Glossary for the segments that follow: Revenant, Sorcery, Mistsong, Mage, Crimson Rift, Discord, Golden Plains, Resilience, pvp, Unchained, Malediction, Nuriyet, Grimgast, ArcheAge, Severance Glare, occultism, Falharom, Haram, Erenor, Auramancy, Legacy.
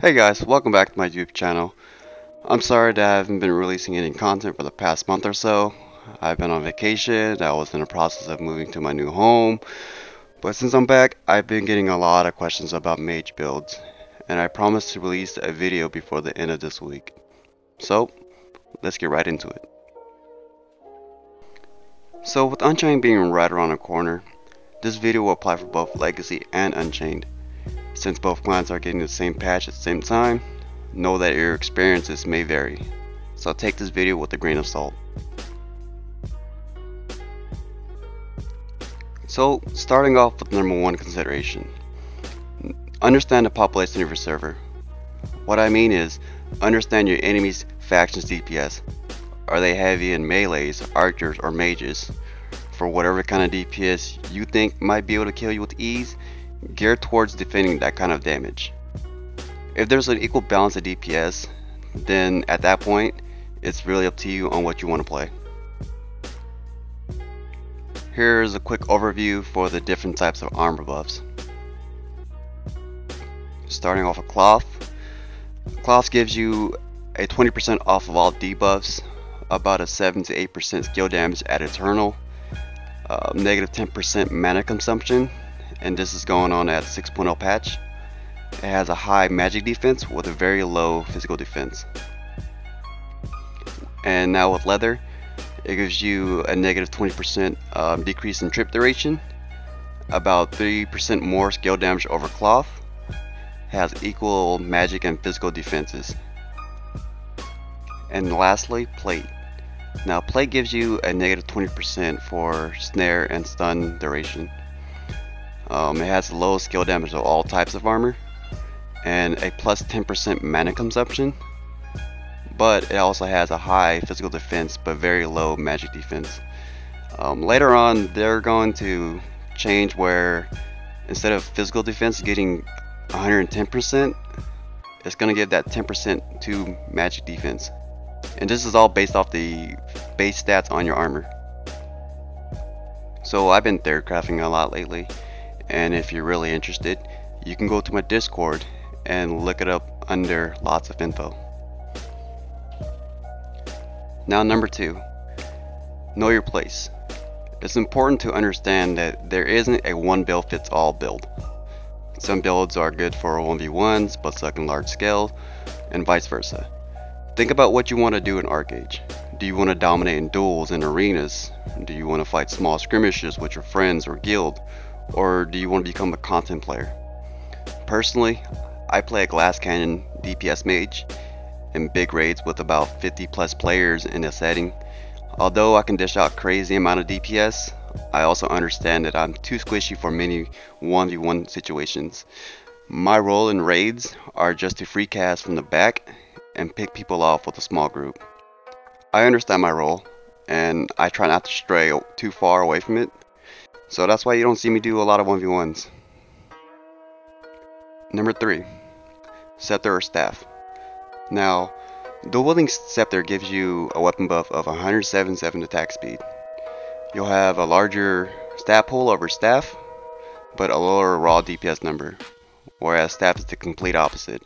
Hey guys, welcome back to my YouTube channel. I'm sorry that I haven't been releasing any content for the past month or so. I've been on vacation, I was in the process of moving to my new home, but since I'm back, I've been getting a lot of questions about mage builds, and I promised to release a video before the end of this week. So, let's get right into it. So with Unchained being right around the corner, this video will apply for both Legacy and Unchained. Since both clients are getting the same patch at the same time, know that your experiences may vary, so take this video with a grain of salt. So starting off with number one consideration, understand the population of your server. What I mean is, understand your enemy's faction's DPS. Are they heavy in melees, archers, or mages? For whatever kind of DPS you think might be able to kill you with ease, geared towards defending that kind of damage. If there's an equal balance of DPS, then at that point it's really up to you on what you want to play. Here's a quick overview for the different types of armor buffs. Starting off with Cloth. Cloth gives you a 20% off of all debuffs, about a 7 to 8% skill damage at eternal, negative 10% mana consumption, and this is going on at 6.0 patch. It has a high magic defense with a very low physical defense. And now with Leather, it gives you a negative 20% decrease in trip duration, about 3% more skill damage over Cloth, has equal magic and physical defenses. And lastly, Plate. Now Plate gives you a negative 20% for snare and stun duration. It has low skill damage of all types of armor and a plus 10% mana consumption, but it also has a high physical defense but very low magic defense. Later on they're going to change where instead of physical defense getting 110%, it's going to give that 10% to magic defense, and this is all based off the base stats on your armor. So I've been theorycrafting a lot lately, and if you're really interested, you can go to my Discord and look it up under lots of info. Now number two, know your place. It's important to understand that there isn't a one build fits all build. Some builds are good for 1v1s but suck in large scale, and vice versa. Think about what you want to do in ArcheAge. Do you want to dominate in duels and arenas? Do you want to fight small skirmishes with your friends or guild? Or do you want to become a content player? Personally, I play a glass cannon DPS mage in big raids with about 50 plus players in a setting. Although I can dish out crazy amount of DPS, I also understand that I'm too squishy for many 1v1 situations. My role in raids are just to free cast from the back and pick people off with a small group. I understand my role and I try not to stray too far away from it. So that's why you don't see me do a lot of 1v1s. Number 3. Scepter or Staff. Now, the Wielding Scepter gives you a weapon buff of 177 attack speed. You'll have a larger stat pool over Staff, but a lower raw DPS number. Whereas Staff is the complete opposite.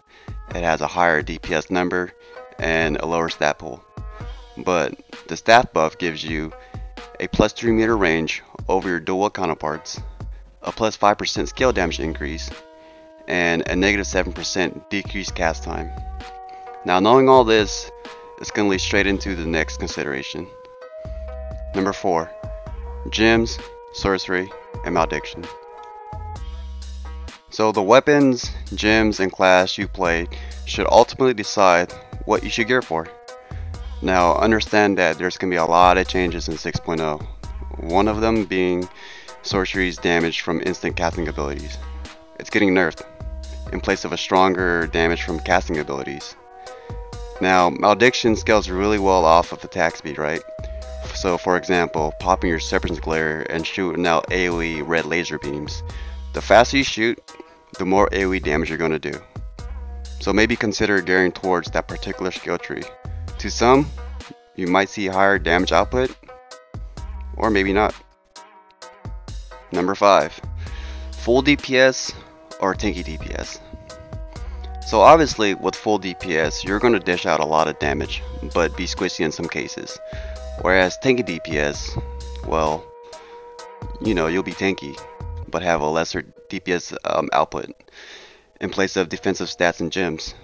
It has a higher DPS number and a lower stat pool. But the Staff buff gives you a plus 3 meter range over your dual counterparts, a plus 5% skill damage increase, and a negative 7% decreased cast time. Now knowing all this, it's going to lead straight into the next consideration. Number 4. Gems, Sorcery, and Malediction. So the weapons, gems, and class you play should ultimately decide what you should gear for. Now understand that there's going to be a lot of changes in 6.0, one of them being Sorcery's damage from instant casting abilities. It's getting nerfed in place of a stronger damage from casting abilities. Now Malediction scales really well off of attack speed, right? So for example, popping your Severance Glare and shooting out AoE red laser beams. The faster you shoot, the more AoE damage you're going to do. So maybe consider gearing towards that particular skill tree. To some, you might see higher damage output, or maybe not. Number 5. Full DPS or tanky DPS. So obviously with full DPS you're going to dish out a lot of damage, but be squishy in some cases. Whereas tanky DPS, well, you know, you'll be tanky, but have a lesser DPS output in place of defensive stats and gems.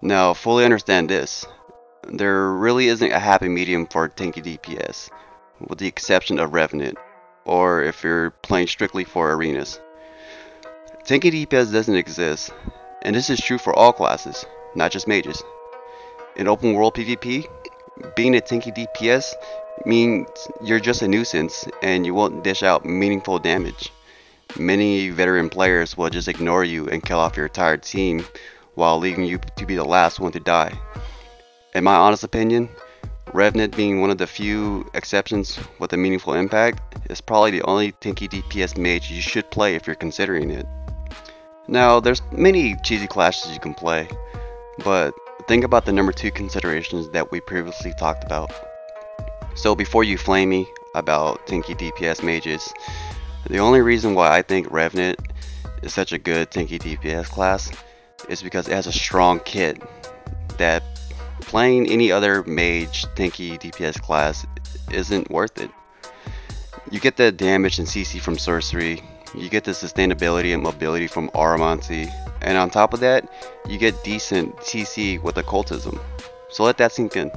Now fully understand this, there really isn't a happy medium for tanky DPS, with the exception of Revenant, or if you're playing strictly for arenas. Tanky DPS doesn't exist, and this is true for all classes, not just mages. In open world PvP, being a tanky DPS means you're just a nuisance and you won't dish out meaningful damage. Many veteran players will just ignore you and kill off your entire team while leaving you to be the last one to die. In my honest opinion, Revenant being one of the few exceptions with a meaningful impact is probably the only tanky DPS mage you should play if you're considering it. Now there's many cheesy clashes you can play, but think about the number 2 considerations that we previously talked about. So before you flame me about tanky DPS mages, the only reason why I think Revenant is such a good tanky DPS class is because it has a strong kit that playing any other mage tanky DPS class isn't worth it. You get the damage and CC from Sorcery, you get the sustainability and mobility from Auramancy, and on top of that, you get decent CC with occultism. So let that sink in.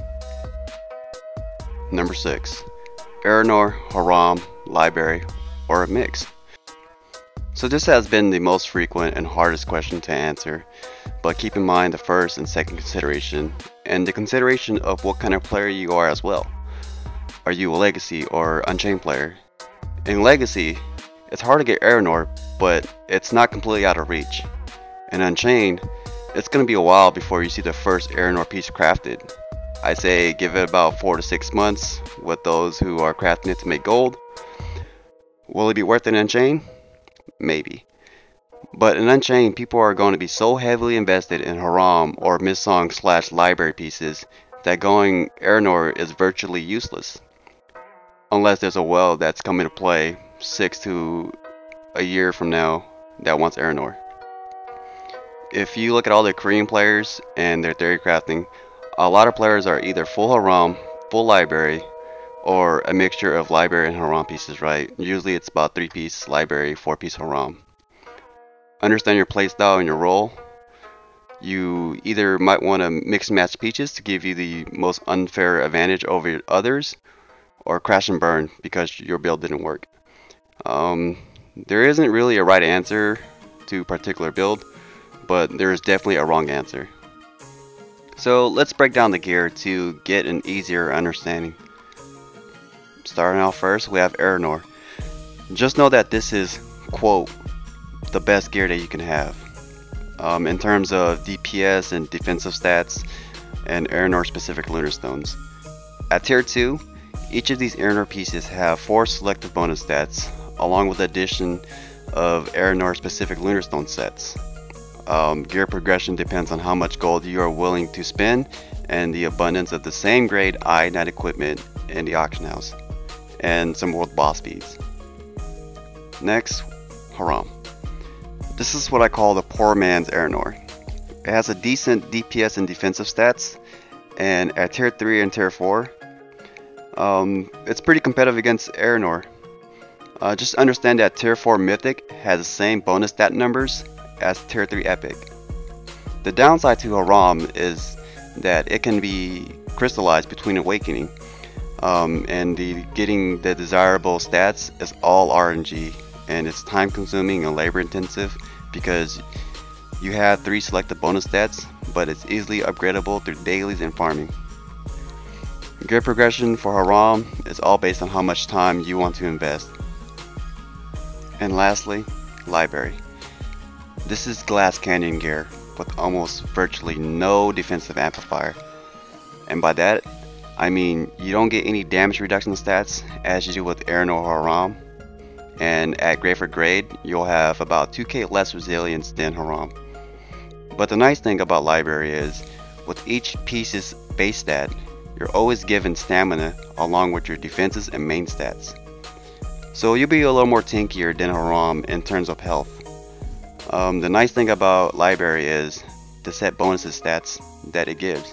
Number 6. Erenor, Haram, Library, or a mix. So this has been the most frequent and hardest question to answer, but keep in mind the first and second consideration, and the consideration of what kind of player you are as well. Are you a Legacy or Unchained player? In Legacy, it's hard to get Erenor, but it's not completely out of reach. In Unchained, it's going to be a while before you see the first Erenor piece crafted. I say give it about 4 to 6 months with those who are crafting it to make gold. Will it be worth it in Unchained? Maybe. But in Unchained, people are going to be so heavily invested in Haram or Mistsong / library pieces that going Erenor is virtually useless. Unless there's a well that's coming to play 6 to a year from now that wants Erenor. If you look at all the Korean players and their theory crafting, a lot of players are either full Haram, full library, or a mixture of library and Haram pieces, right? Usually it's about 3-piece library, 4-piece Haram. Understand your playstyle and your role. You either might want to mix and match pieces to give you the most unfair advantage over others, or crash and burn because your build didn't work. There isn't really a right answer to a particular build, but there is definitely a wrong answer. So let's break down the gear to get an easier understanding. Starting off first, we have Erenor. Just know that this is, quote, the best gear that you can have. In terms of DPS and defensive stats and Erenor specific lunar stones. At tier 2, each of these Erenor pieces have 4 selective bonus stats, along with the addition of Erenor specific lunar stone sets. Gear progression depends on how much gold you are willing to spend and the abundance of the same grade iodine equipment in the auction house, and some world boss beads. Next, Haram. This is what I call the poor man's Erenor. It has a decent DPS and defensive stats, and at tier 3 and tier 4, it's pretty competitive against Erenor. Just understand that tier 4 mythic has the same bonus stat numbers as tier 3 epic. The downside to Haram is that it can be crystallized between awakening, and getting the desirable stats is all RNG, and it's time consuming and labor intensive because you have 3 selected bonus stats, but it's easily upgradable through dailies and farming. Gear progression for Haram is all based on how much time you want to invest. And lastly, Library. This is Glass Canyon gear with almost virtually no defensive amplifier, and by that I mean you don't get any damage reduction stats as you do with Erenor or Haram, and at grade for grade you'll have about 2k less resilience than Haram. But the nice thing about Library is with each piece's base stat, you're always given stamina along with your defenses and main stats. So you'll be a little more tankier than Haram in terms of health. The nice thing about Library is the set bonuses stats that it gives.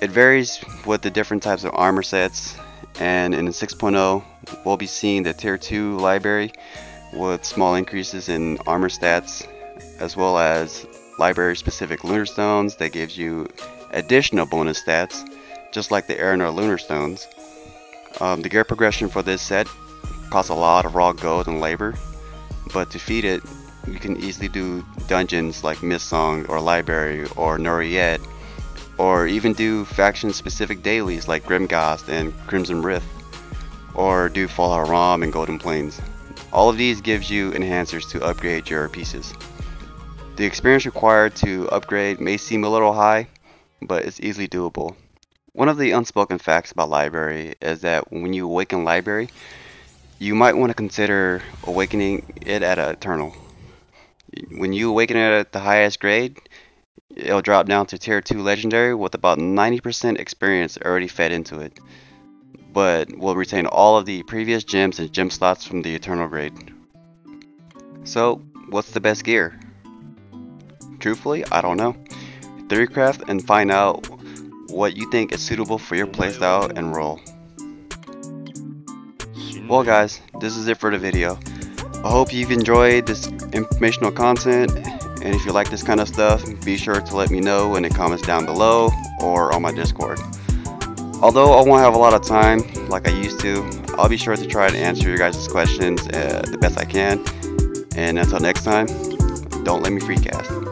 It varies with the different types of armor sets, and in 6.0 we'll be seeing the tier 2 library with small increases in armor stats, as well as library specific lunar stones that gives you additional bonus stats, just like the Erenor lunar stones. The gear progression for this set costs a lot of raw gold and labor, but to feed it you can easily do dungeons like Mistsong or Library or Nuriyet, or even do faction specific dailies like Grimgast and Crimson Rift, or do Falharom and Golden Plains. All of these gives you enhancers to upgrade your pieces. The experience required to upgrade may seem a little high, but it's easily doable. One of the unspoken facts about Library is that when you awaken Library, you might want to consider awakening it at an Eternal. When you awaken it at the highest grade, it'll drop down to tier 2 legendary with about 90% experience already fed into it, but will retain all of the previous gems and gem slots from the Eternal grade. So what's the best gear? Truthfully, I don't know. Theorycraft and find out what you think is suitable for your playstyle and role. Well guys, this is it for the video. I hope you've enjoyed this informational content, and if you like this kind of stuff, be sure to let me know in the comments down below or on my Discord. Although I won't have a lot of time like I used to, I'll be sure to try to answer your guys' questions the best I can, and until next time, don't let me freecast.